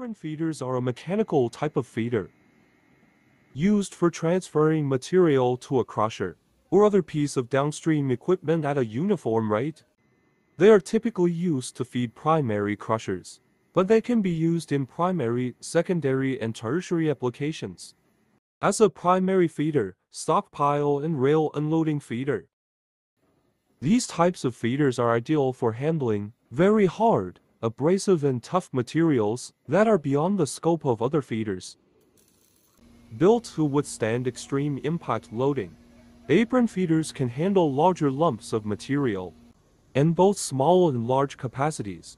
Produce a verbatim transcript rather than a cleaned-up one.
Heparin feeders are a mechanical type of feeder used for transferring material to a crusher or other piece of downstream equipment at a uniform rate. They are typically used to feed primary crushers, but they can be used in primary, secondary, and tertiary applications. As a primary feeder, stockpile and rail unloading feeder. These types of feeders are ideal for handling very hard, abrasive and tough materials that are beyond the scope of other feeders. Built to withstand extreme impact loading, Heparin feeders can handle larger lumps of material in both small and large capacities.